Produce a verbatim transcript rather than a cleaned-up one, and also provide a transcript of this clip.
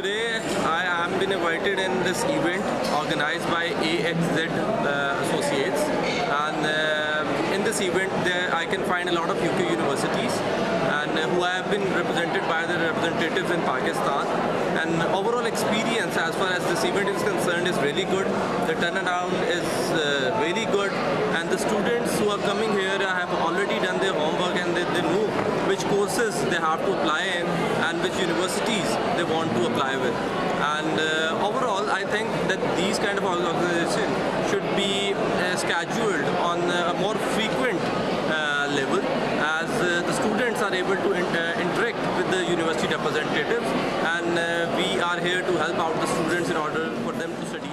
Today I am been invited in this event organized by A H Z uh, Associates, and uh, in this event there I can find a lot of U K universities and uh, who have been represented by their representatives in Pakistan. And overall experience as far as this event is concerned is really good. The turnaround is uh, really good, and the students who are coming here have already done their homework and they, they know which courses they have to apply in and which universities they want to apply with. And uh, overall I think that these kind of organizations should be uh, scheduled on a more frequent uh, level, as uh, the students are able to in uh, interact with the university representatives, and uh, we are here to help out the students in order for them to study.